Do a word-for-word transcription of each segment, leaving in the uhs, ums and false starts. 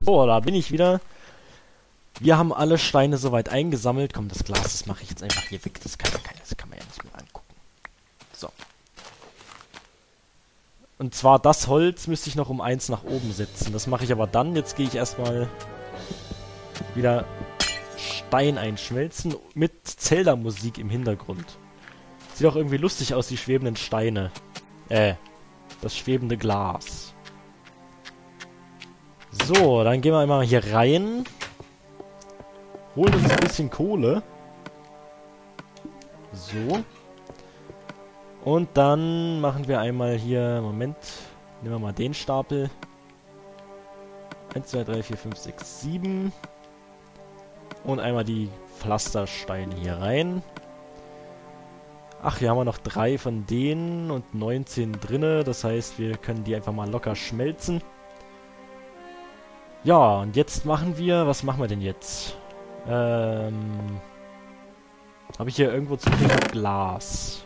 So, da bin ich wieder. Wir haben alle Steine soweit eingesammelt. Komm, das Glas, das mache ich jetzt einfach hier weg. Das kann, das kann man ja nicht mehr angucken. So. Und zwar das Holz müsste ich noch um eins nach oben setzen. Das mache ich aber dann. Jetzt gehe ich erstmal wieder Stein einschmelzen mit Zelda-Musik im Hintergrund. Sieht auch irgendwie lustig aus, die schwebenden Steine. Äh, das schwebende Glas. So, dann gehen wir einmal hier rein. Holen uns ein bisschen Kohle. So. Und dann machen wir einmal hier... Moment. Nehmen wir mal den Stapel. eins, zwei, drei, vier, fünf, sechs, sieben. Und einmal die Pflastersteine hier rein. Ach, hier haben wir noch drei von denen und neunzehn drinne. Das heißt, wir können die einfach mal locker schmelzen. Ja, und jetzt machen wir... Was machen wir denn jetzt? Ähm... Habe ich hier irgendwo zufällig Glas?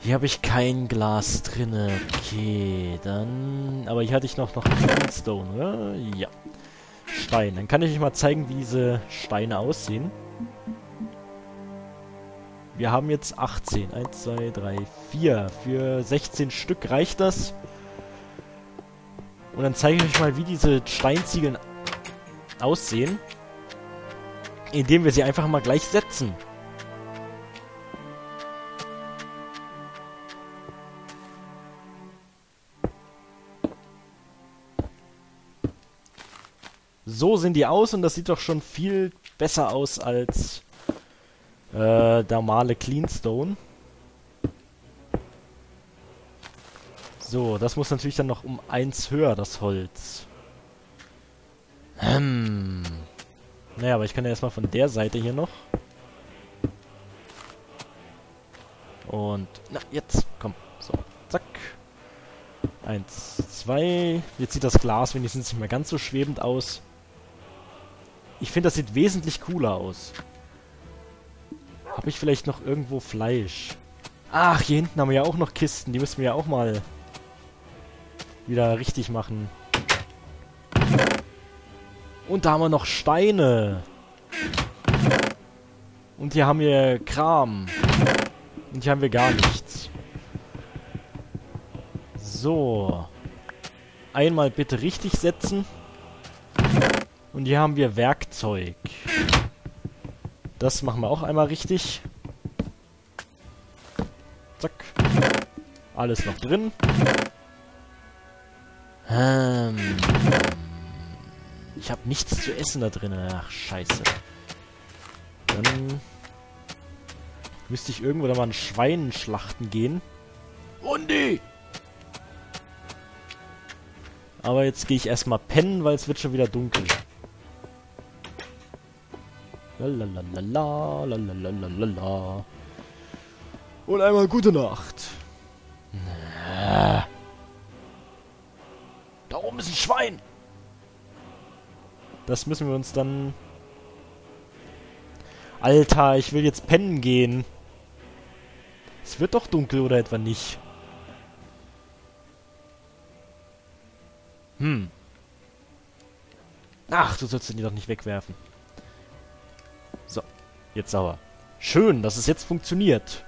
Hier habe ich kein Glas drinne. Okay, dann... Aber hier hatte ich noch, noch Stone, oder? Ja. Stein. Dann kann ich euch mal zeigen, wie diese Steine aussehen. Wir haben jetzt achtzehn. eins, zwei, drei, vier. Für sechzehn Stück reicht das. Und dann zeige ich euch mal, wie diese Steinziegeln aussehen, indem wir sie einfach mal gleich setzen. So sehen die aus und das sieht doch schon viel besser aus als äh, der normale Cleanstone. So, das muss natürlich dann noch um eins höher, das Holz. Hm. Naja, aber ich kann ja erstmal von der Seite hier noch. Und, na, jetzt, komm. So, zack. Eins, zwei. Jetzt sieht das Glas wenigstens nicht mehr ganz so schwebend aus. Ich finde, das sieht wesentlich cooler aus. Habe ich vielleicht noch irgendwo Fleisch? Ach, hier hinten haben wir ja auch noch Kisten. Die müssen wir ja auch mal... wieder richtig machen. Und da haben wir noch Steine. Und hier haben wir Kram. Und hier haben wir gar nichts. So. Einmal bitte richtig setzen. Und hier haben wir Werkzeug. Das machen wir auch einmal richtig. Zack. Alles noch drin. Ähm. Ich habe nichts zu essen da drin. Ach, scheiße. Dann müsste ich irgendwo da mal an Schweinen schlachten gehen. Undi! Aber jetzt gehe ich erstmal pennen, weil es wird schon wieder dunkel. Lalalala, lalalala. Und einmal gute Nacht. Na. Da oben ist ein Schwein! Das müssen wir uns dann... Alter, ich will jetzt pennen gehen. Es wird doch dunkel, oder etwa nicht? Hm. Ach, du sollst den doch nicht wegwerfen. So, jetzt sauber. Schön, dass es jetzt funktioniert.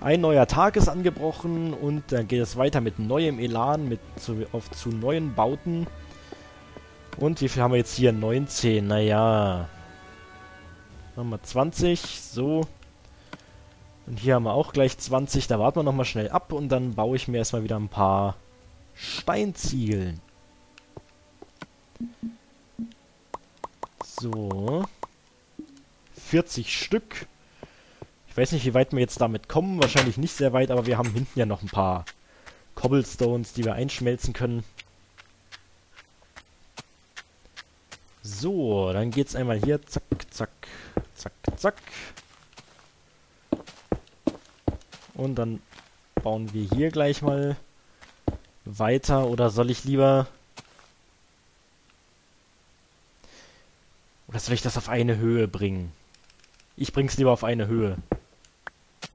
Ein neuer Tag ist angebrochen und dann geht es weiter mit neuem Elan, mit zu, auf, zu neuen Bauten. Und wie viel haben wir jetzt hier? neunzehn, naja. Machen wir zwanzig, so. Und hier haben wir auch gleich zwanzig, da warten wir nochmal schnell ab und dann baue ich mir erstmal wieder ein paar Steinziegeln. So. vierzig Stück. Ich weiß nicht, wie weit wir jetzt damit kommen. Wahrscheinlich nicht sehr weit, aber wir haben hinten ja noch ein paar Cobblestones, die wir einschmelzen können. So, dann geht's einmal hier. Zack, zack, zack, zack. Und dann bauen wir hier gleich mal weiter. Oder soll ich lieber... Oder soll ich das auf eine Höhe bringen? Ich bring's lieber auf eine Höhe.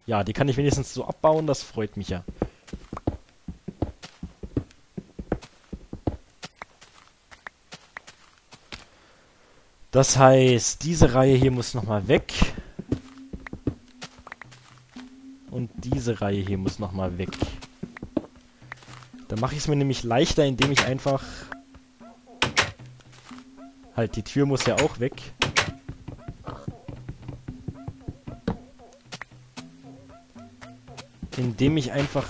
Ja, die kann ich wenigstens so abbauen, das freut mich ja. Das heißt, diese Reihe hier muss nochmal weg. Und diese Reihe hier muss nochmal weg. Dann mache ich es mir nämlich leichter, indem ich einfach... Halt, die Tür muss ja auch weg. Indem ich einfach...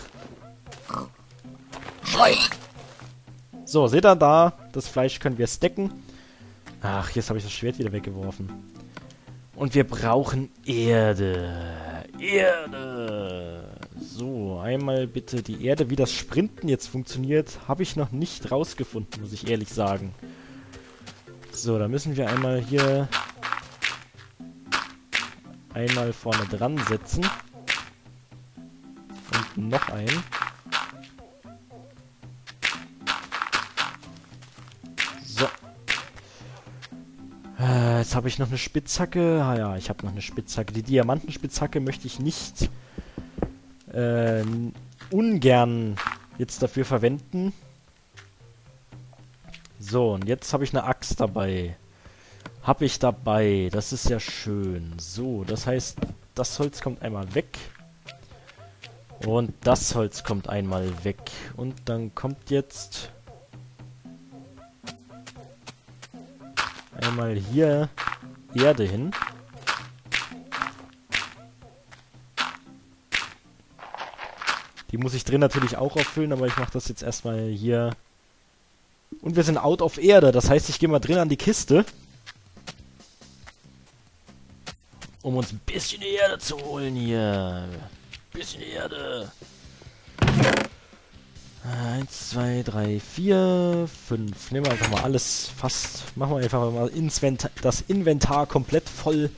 So, seht ihr da? Das Fleisch können wir stacken. Ach, jetzt habe ich das Schwert wieder weggeworfen. Und wir brauchen Erde. Erde. So, einmal bitte die Erde. Wie das Sprinten jetzt funktioniert, habe ich noch nicht rausgefunden, muss ich ehrlich sagen. So, da müssen wir einmal hier... Einmal vorne dran setzen. Und noch einen. Jetzt habe ich noch eine Spitzhacke. Ah ja, ich habe noch eine Spitzhacke. Die Diamantenspitzhacke möchte ich nicht ähm, ungern jetzt dafür verwenden. So, und jetzt habe ich eine Axt dabei. Habe ich dabei. Das ist ja schön. So, das heißt, das Holz kommt einmal weg. Und das Holz kommt einmal weg. Und dann kommt jetzt... Einmal hier Erde hin. Die muss ich drin natürlich auch auffüllen, aber ich mache das jetzt erstmal hier. Und wir sind out of Erde. Das heißt, ich gehe mal drin an die Kiste. Um uns ein bisschen Erde zu holen hier. Ein bisschen Erde. eins, zwei, drei, vier, fünf. Nehmen wir einfach mal alles fast. Machen wir einfach mal Inventa- das Inventar komplett voll.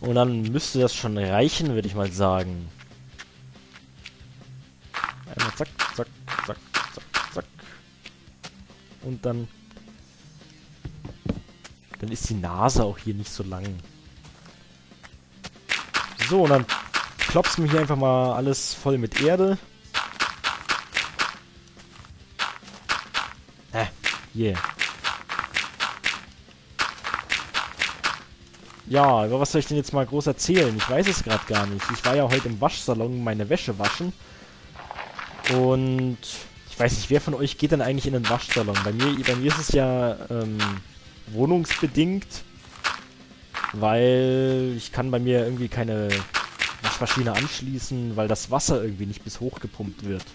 Und dann müsste das schon reichen, würde ich mal sagen. Einmal zack, zack, zack, zack, zack. Und dann... Dann ist die Nase auch hier nicht so lang. So, und dann klopfen wir hier einfach mal alles voll mit Erde. Yeah. Ja, über was soll ich denn jetzt mal groß erzählen? Ich weiß es gerade gar nicht. Ich war ja heute im Waschsalon meine Wäsche waschen. Und ich weiß nicht, wer von euch geht denn eigentlich in den Waschsalon? Bei mir, bei mir ist es ja ähm, wohnungsbedingt, weil ich kann bei mir irgendwie keine Waschmaschine anschließen, weil das Wasser irgendwie nicht bis hoch gepumpt wird.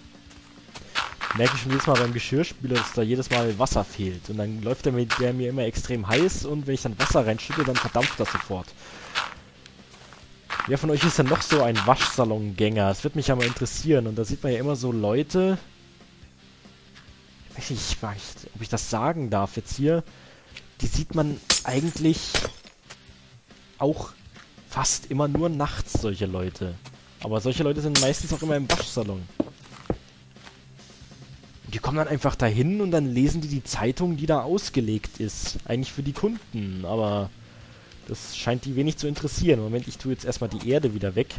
Merke ich schon jedes Mal beim Geschirrspüler, dass da jedes Mal Wasser fehlt. Und dann läuft der, mit der mir immer extrem heiß und wenn ich dann Wasser reinschütte, dann verdampft das sofort. Wer von euch ist denn noch so ein Waschsalongänger? Das wird mich ja mal interessieren. Und da sieht man ja immer so Leute... Ich weiß nicht, ich weiß nicht, ob ich das sagen darf jetzt hier. Die sieht man eigentlich auch fast immer nur nachts, solche Leute. Aber solche Leute sind meistens auch immer im Waschsalon. Die kommen dann einfach dahin und dann lesen die die Zeitung, die da ausgelegt ist. Eigentlich für die Kunden, aber das scheint die wenig zu interessieren. Moment, ich tue jetzt erstmal die Erde wieder weg.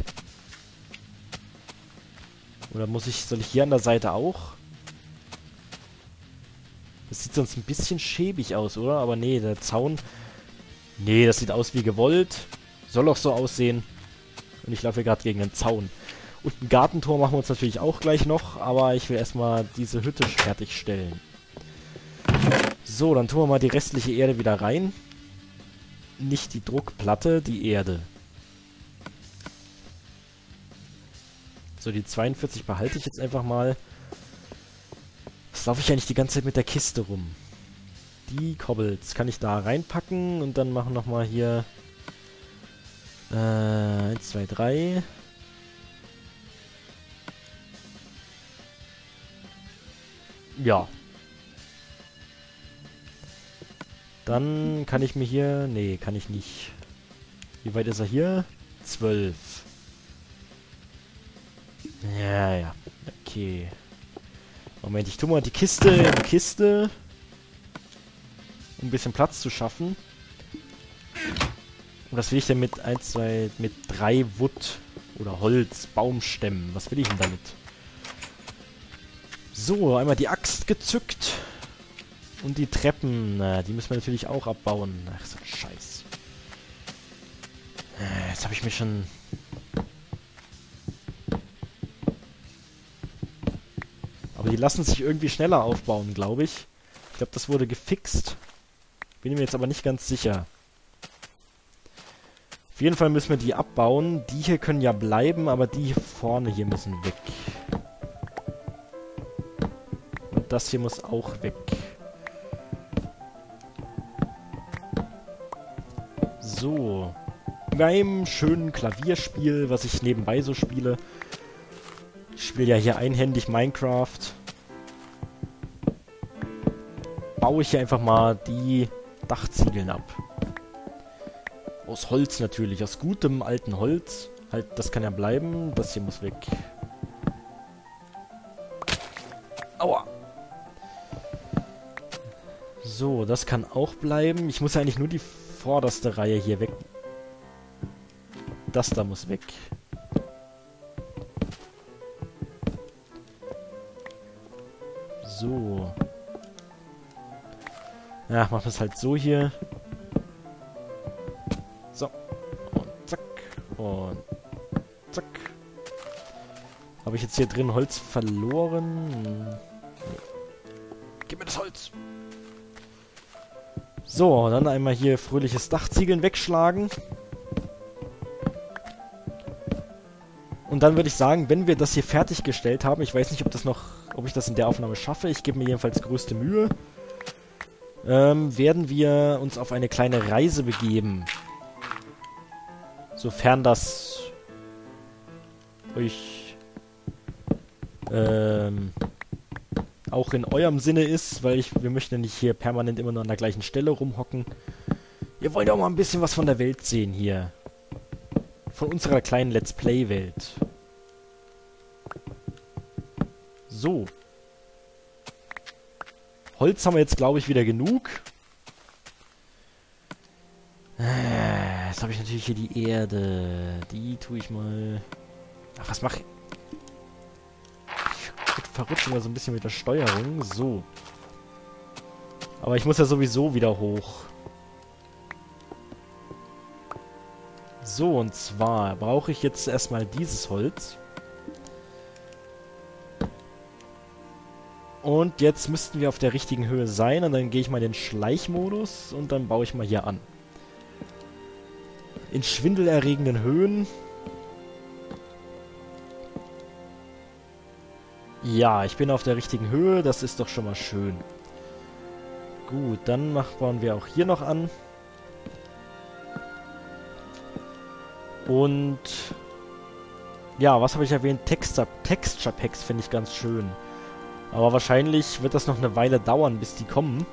Oder muss ich, soll ich hier an der Seite auch? Das sieht sonst ein bisschen schäbig aus, oder? Aber nee, der Zaun... Nee, das sieht aus wie gewollt. Soll auch so aussehen. Und ich laufe hier gerade gegen den Zaun. Und ein Gartentor machen wir uns natürlich auch gleich noch, aber ich will erstmal diese Hütte fertigstellen. So, dann tun wir mal die restliche Erde wieder rein. Nicht die Druckplatte, die Erde. So, die zweiundvierzig behalte ich jetzt einfach mal. Was laufe ich eigentlich die ganze Zeit mit der Kiste rum? Die Cobbles kann ich da reinpacken und dann machen wir nochmal hier... Äh, eins, zwei, drei... Ja. Dann kann ich mir hier... Nee, kann ich nicht. Wie weit ist er hier? zwölf. Ja, ja. Okay. Moment, ich tue mal die Kiste in die Kiste. Um ein bisschen Platz zu schaffen. Und was will ich denn mit eins, zwei, mit drei Wood oder Holz, Baumstämmen? Was will ich denn damit? So, einmal die Axt gezückt. Und die Treppen, die müssen wir natürlich auch abbauen. Ach so, Scheiß. Jetzt habe ich mir schon... Aber die lassen sich irgendwie schneller aufbauen, glaube ich. Ich glaube, das wurde gefixt. Bin mir jetzt aber nicht ganz sicher. Auf jeden Fall müssen wir die abbauen. Die hier können ja bleiben, aber die hier vorne hier müssen weg. Und das hier muss auch weg. So. Beim schönen Klavierspiel, was ich nebenbei so spiele. Ich spiele ja hier einhändig Minecraft. Baue ich hier einfach mal die Dachziegeln ab. Aus Holz natürlich, aus gutem alten Holz. Halt, das kann ja bleiben. Das hier muss weg. Aua! So, das kann auch bleiben. Ich muss ja eigentlich nur die vorderste Reihe hier weg. Das da muss weg. So. Ja, machen wir es halt so hier. So. Und zack. Und zack. Habe ich jetzt hier drin Holz verloren? Nee. Gib mir das Holz! So, dann einmal hier fröhliches Dachziegeln wegschlagen. Und dann würde ich sagen, wenn wir das hier fertiggestellt haben, ich weiß nicht, ob das noch, ob ich das in der Aufnahme schaffe, ich gebe mir jedenfalls größte Mühe, ähm, werden wir uns auf eine kleine Reise begeben. Sofern das euch ähm... auch in eurem Sinne ist, weil ich, wir möchten ja nicht hier permanent immer nur an der gleichen Stelle rumhocken. Ihr wollt ja auch mal ein bisschen was von der Welt sehen hier. Von unserer kleinen Let's Play-Welt. So. Holz haben wir jetzt, glaube ich, wieder genug. Jetzt habe ich natürlich hier die Erde. Die tue ich mal... Ach, was mache ich? Verrutschen wir so ein bisschen mit der Steuerung. So. Aber ich muss ja sowieso wieder hoch. So, und zwar brauche ich jetzt erstmal dieses Holz. Und jetzt müssten wir auf der richtigen Höhe sein. Und dann gehe ich mal in den Schleichmodus. Und dann baue ich mal hier an. In schwindelerregenden Höhen. Ja, ich bin auf der richtigen Höhe. Das ist doch schon mal schön. Gut, dann machen, bauen wir auch hier noch an. Und... Ja, was habe ich erwähnt? Texture, Texture Packs finde ich ganz schön. Aber wahrscheinlich wird das noch eine Weile dauern, bis die kommen.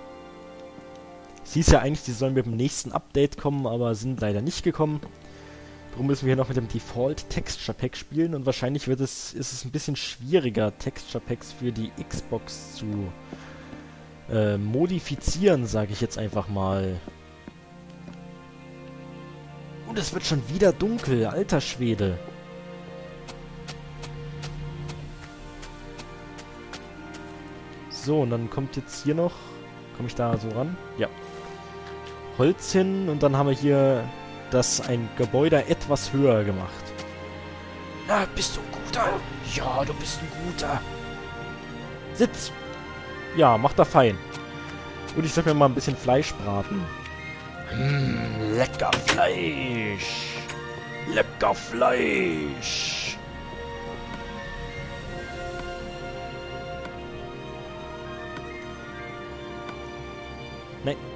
Es hieß ja eigentlich, die sollen mit dem nächsten Update kommen, aber sind leider nicht gekommen. Darum müssen wir hier noch mit dem Default Texture Pack spielen und wahrscheinlich wird es, ist es ein bisschen schwieriger, Texture Packs für die Xbox zu äh, modifizieren, sage ich jetzt einfach mal. Und es wird schon wieder dunkel, alter Schwede. So, und dann kommt jetzt hier noch, komme ich da so ran? Ja. Holz hin und dann haben wir hier... dass ein Gebäude etwas höher gemacht. Na, bist du ein Guter? Ja, du bist ein Guter. Sitz! Ja, mach da fein. Und ich soll mir mal ein bisschen Fleisch braten. Mmh, lecker Fleisch! Lecker Fleisch! Nein,